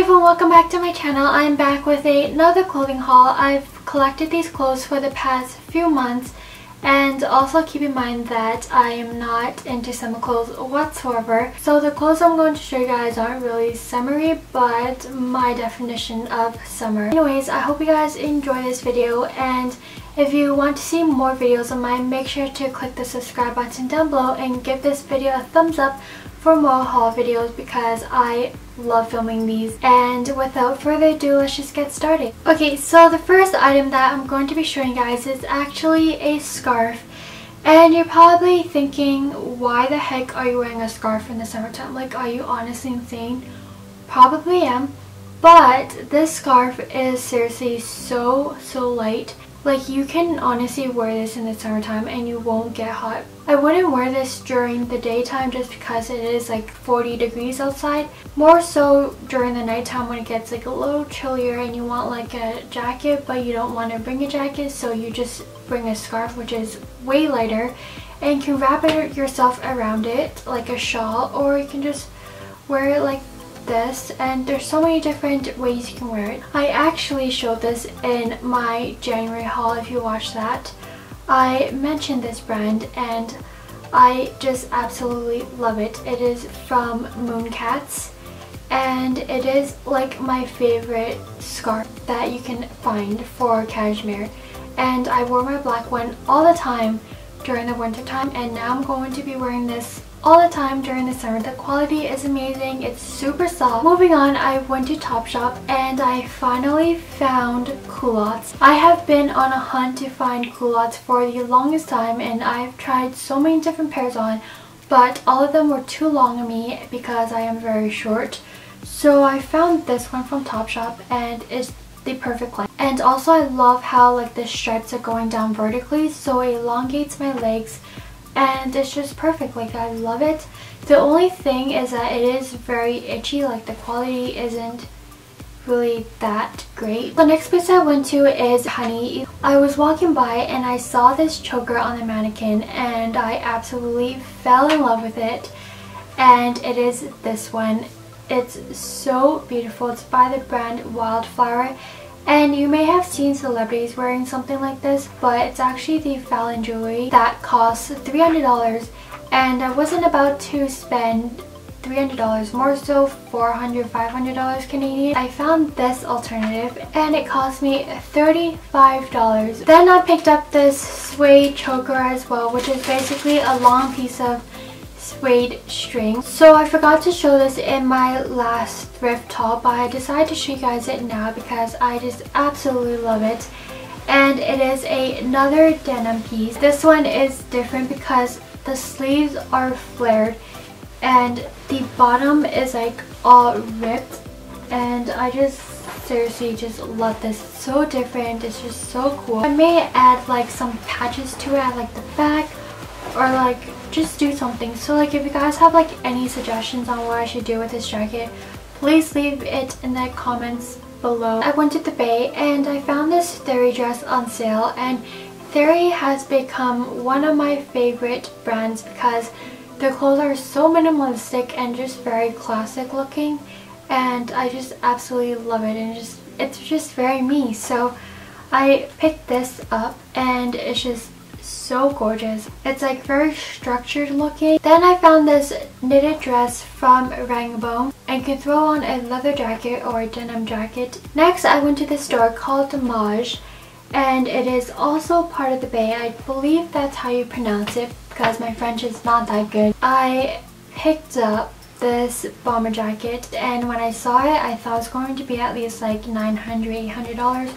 Hey everyone, welcome back to my channel. I'm back with another clothing haul. I've collected these clothes for the past few months, and also keep in mind that I am not into summer clothes whatsoever. So the clothes I'm going to show you guys aren't really summery, but my definition of summer. Anyways, I hope you guys enjoy this video, and if you want to see more videos of mine, make sure to click the subscribe button down below and give this video a thumbs up for more haul videos because I love filming these. And without further ado, let's just get started. Okay, so the first item that I'm going to be showing you guys is actually a scarf. And you're probably thinking, why the heck are you wearing a scarf in the summertime? Like, are you honestly insane? Probably am. But this scarf is seriously so light. Like, you can honestly wear this in the summertime and you won't get hot. I wouldn't wear this during the daytime just because it is like 40 degrees outside. More so during the nighttime when it gets like a little chillier and you want like a jacket, but you don't want to bring a jacket, so you just bring a scarf which is way lighter and can wrap it yourself around it like a shawl, or you can just wear it like this, and there's so many different ways you can wear it. I actually showed this in my January haul. If you watched that, I mentioned this brand and I just absolutely love it. It is from Mooncats and it is like my favorite scarf that you can find for cashmere, and I wore my black one all the time during the winter time, and now I'm going to be wearing this all the time during the summer. The quality is amazing, it's super soft. Moving on, I went to Topshop and I finally found culottes. I have been on a hunt to find culottes for the longest time, and I've tried so many different pairs on, but all of them were too long on me because I am very short. So I found this one from Topshop and it's the perfect length. And also I love how like the stripes are going down vertically, so it elongates my legs. And it's just perfect, like I love it. The only thing is that it is very itchy, like the quality isn't really that great. The next place I went to is Honey. I was walking by and I saw this choker on the mannequin and I absolutely fell in love with it. And it is this one. It's so beautiful. It's by the brand Wildflower. And you may have seen celebrities wearing something like this, but it's actually the Fallon jewelry that costs $300, and I wasn't about to spend $300, more so $400, $500 Canadian. I found this alternative and it cost me $35. Then I picked up this suede choker as well, which is basically a long piece of suede string. So I forgot to show this in my last thrift haul, but I decided to show you guys it now because I just absolutely love it. And it is another denim piece. This one is different because the sleeves are flared and the bottom is like all ripped, and I just seriously just love this. It's so different, it's just so cool. I may add like some patches to it at like the back, or like just do something. So like if you guys have like any suggestions on what I should do with this jacket, please leave it in the comments below. I went to the Bay and I found this Theory dress on sale, and Theory has become one of my favorite brands because their clothes are so minimalistic and just very classic looking, and I just absolutely love it, and it's just very me. So I picked this up and it's just so gorgeous. It's like very structured looking. Then I found this knitted dress from Rag & Bone, and can throw on a leather jacket or a denim jacket. Next I went to this store called Maje, and it is also part of the Bay. I believe that's how you pronounce it because my French is not that good. I picked up this bomber jacket, and when I saw it I thought it was going to be at least like $900-$800,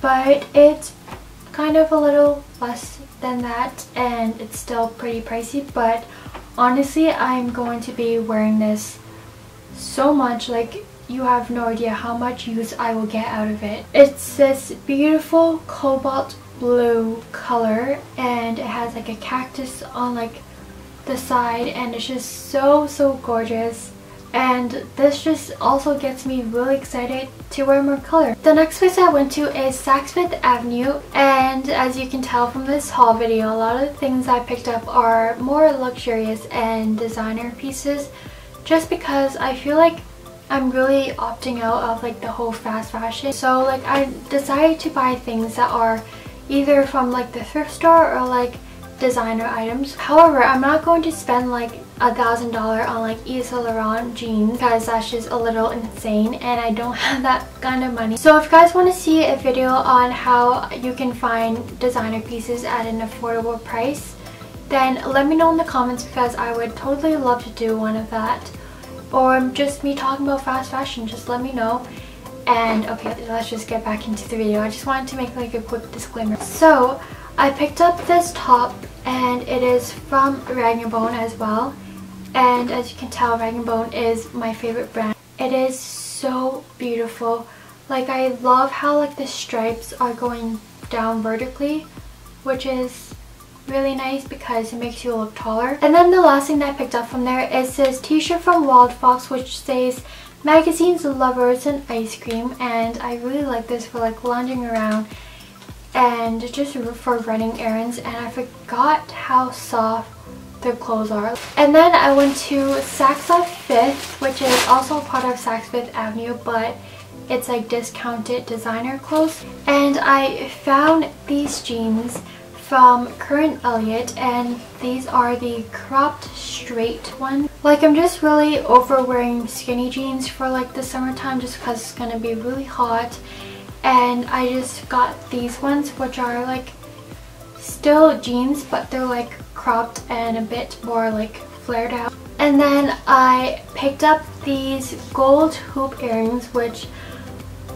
but it's kind of a little less than that, and it's still pretty pricey. But honestly, I'm going to be wearing this so much, like you have no idea how much use I will get out of it. It's this beautiful cobalt blue color, and it has like a cactus on like the side, and it's just so gorgeous. And this just also gets me really excited to wear more color. The next place I went to is Saks Fifth Avenue, and as you can tell from this haul video, a lot of the things I picked up are more luxurious and designer pieces, just because I feel like I'm really opting out of like the whole fast fashion. So like I decided to buy things that are either from like the thrift store or like designer items. However, I'm not going to spend like $1,000 on like Isla Laurent jeans because that's just a little insane and I don't have that kind of money. So if you guys want to see a video on how you can find designer pieces at an affordable price, then let me know in the comments because I would totally love to do one of that. Or just me talking about fast fashion, just let me know. And okay, let's just get back into the video. I just wanted to make like a quick disclaimer. So I picked up this top and it is from Rag & Bone as well. And as you can tell, Rag & Bone is my favorite brand. It is so beautiful. Like I love how like the stripes are going down vertically, which is really nice because it makes you look taller. And then the last thing that I picked up from there is this t-shirt from Wild Fox which says magazines, lovers, and ice cream, and I really like this for like lounging around and just for running errands. And I forgot how soft their clothes are. And then I went to Saks Off Fifth, which is also part of Saks Fifth Avenue, but it's like discounted designer clothes. And I found these jeans from Current Elliott, and these are the cropped straight ones. Like I'm just really over wearing skinny jeans for like the summertime just because it's gonna be really hot, and I just got these ones which are like still jeans but they're like cropped and a bit more like flared out. And then I picked up these gold hoop earrings which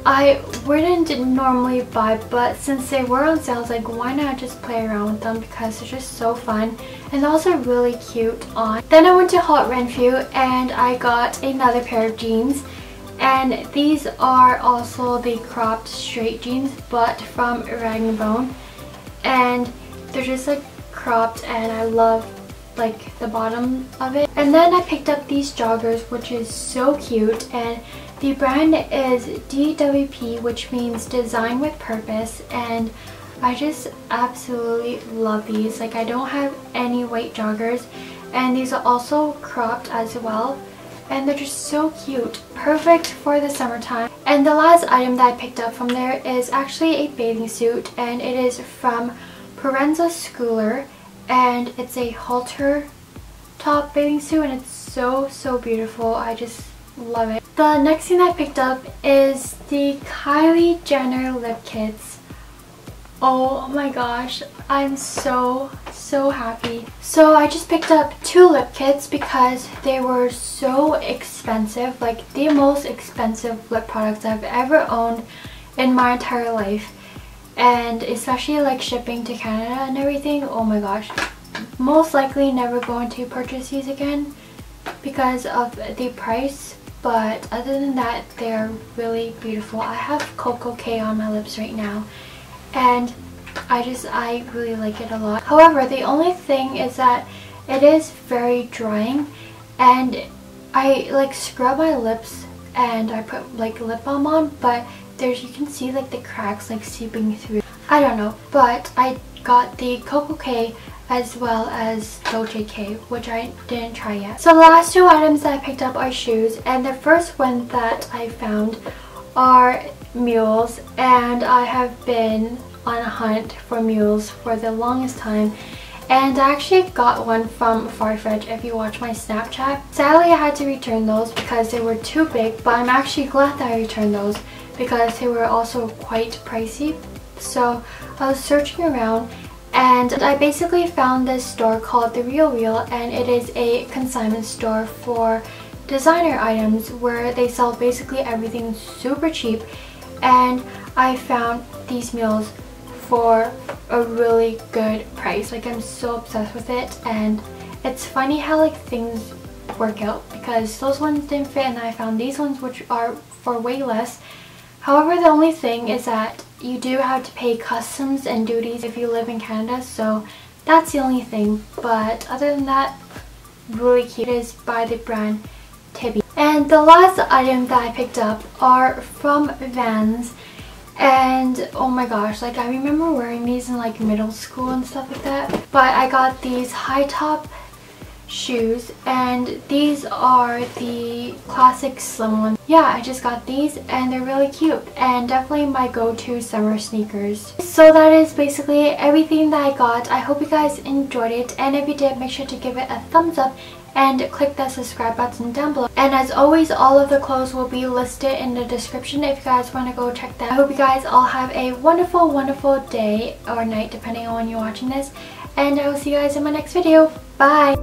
I wouldn't normally buy, but since they were on sale, I was like, why not just play around with them because they're just so fun and also really cute on. Then I went to Hot Renfrew and I got another pair of jeans, and these are also the cropped straight jeans but from Rag & Bone, and they're just like cropped and I love like the bottom of it. And then I picked up these joggers which is so cute, and the brand is DWP, which means Design With Purpose, and I just absolutely love these. Like I don't have any white joggers, and these are also cropped as well, and they're just so cute. Perfect for the summertime. And the last item that I picked up from there is actually a bathing suit, and it is from Proenza Schouler, and it's a halter top bathing suit, and it's so beautiful. I just love it. The next thing I picked up is the Kylie Jenner lip kits. Oh my gosh, I'm so happy. So I just picked up 2 lip kits because they were so expensive, like the most expensive lip products I've ever owned in my entire life, and especially like shipping to Canada and everything. Oh my gosh, most likely never going to purchase these again because of the price, but other than that they're really beautiful. I have Koko K on my lips right now and I really like it a lot. However, the only thing is that it is very drying, and I like scrub my lips and I put like lip balm on, but you can see like the cracks like seeping through. I don't know, but I got the Koko K as well as Dolce K, which I didn't try yet. So the last 2 items that I picked up are shoes, and the first one that I found are mules, and I have been on a hunt for mules for the longest time, and I actually got one from Farfetch if you watch my Snapchat. Sadly I had to return those because they were too big, but I'm actually glad that I returned those because they were also quite pricey. So I was searching around and I basically found this store called The Real Real, and it is a consignment store for designer items where they sell basically everything super cheap, and I found these mules for a really good price. Like I'm so obsessed with it, and it's funny how like things work out because those ones didn't fit and I found these ones which are for way less. However, the only thing is that you do have to pay customs and duties if you live in Canada, so that's the only thing, but other than that, really cute. It is by the brand Tibi. And the last item that I picked up are from Vans, and oh my gosh, like I remember wearing these in like middle school and stuff like that, but I got these high top shoes, and these are the classic slim ones. yeah, I just got these and they're really cute and definitely my go-to summer sneakers. So that is basically everything that I got. I hope you guys enjoyed it, and if you did, make sure to give it a thumbs up and click that subscribe button down below. And as always, all of the clothes will be listed in the description if you guys want to go check that. I hope you guys all have a wonderful, wonderful day or night, depending on when you're watching this. And I will see you guys in my next video. Bye!